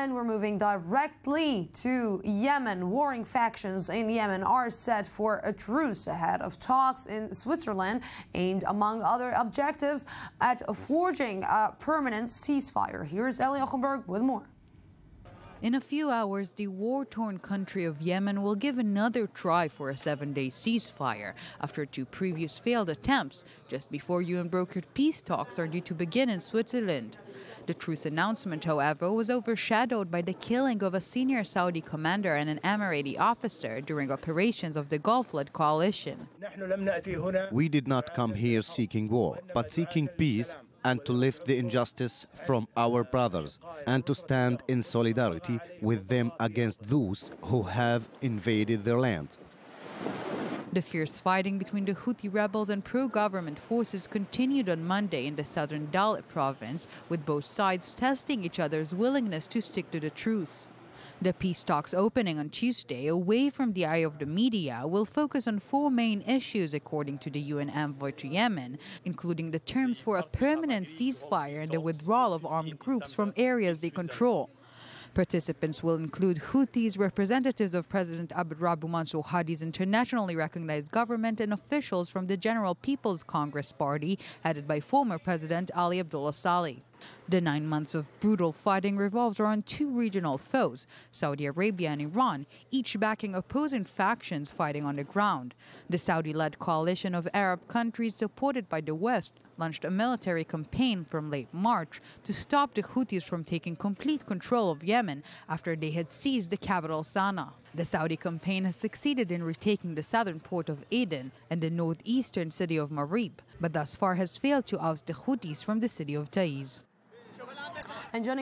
And we're moving directly to Yemen. Warring factions in Yemen are set for a truce ahead of talks in Switzerland, aimed, among other objectives, at forging a permanent ceasefire. Here's Eli Ochenberg with more. In a few hours, the war-torn country of Yemen will give another try for a 7-day ceasefire after two previous failed attempts just before UN-brokered peace talks are due to begin in Switzerland. The truce announcement, however, was overshadowed by the killing of a senior Saudi commander and an Emirati officer during operations of the Gulf-led coalition. We did not come here seeking war, but seeking peace, and to lift the injustice from our brothers, and to stand in solidarity with them against those who have invaded their lands. The fierce fighting between the Houthi rebels and pro-government forces continued on Monday in the southern Dali province, with both sides testing each other's willingness to stick to the truce. The peace talks opening on Tuesday, away from the eye of the media, will focus on four main issues, according to the UN envoy to Yemen, including the terms for a permanent ceasefire and the withdrawal of armed groups from areas they control. Participants will include Houthis, representatives of President Abdurrabbu Mansur Hadi's internationally recognized government, and officials from the General People's Congress Party, headed by former President Ali Abdullah Saleh. The 9 months of brutal fighting revolves around two regional foes, Saudi Arabia and Iran, each backing opposing factions fighting on the ground. The Saudi-led coalition of Arab countries supported by the West launched a military campaign from late March to stop the Houthis from taking complete control of Yemen after they had seized the capital Sana'a. The Saudi campaign has succeeded in retaking the southern port of Aden and the northeastern city of Marib, but thus far has failed to oust the Houthis from the city of Taiz. And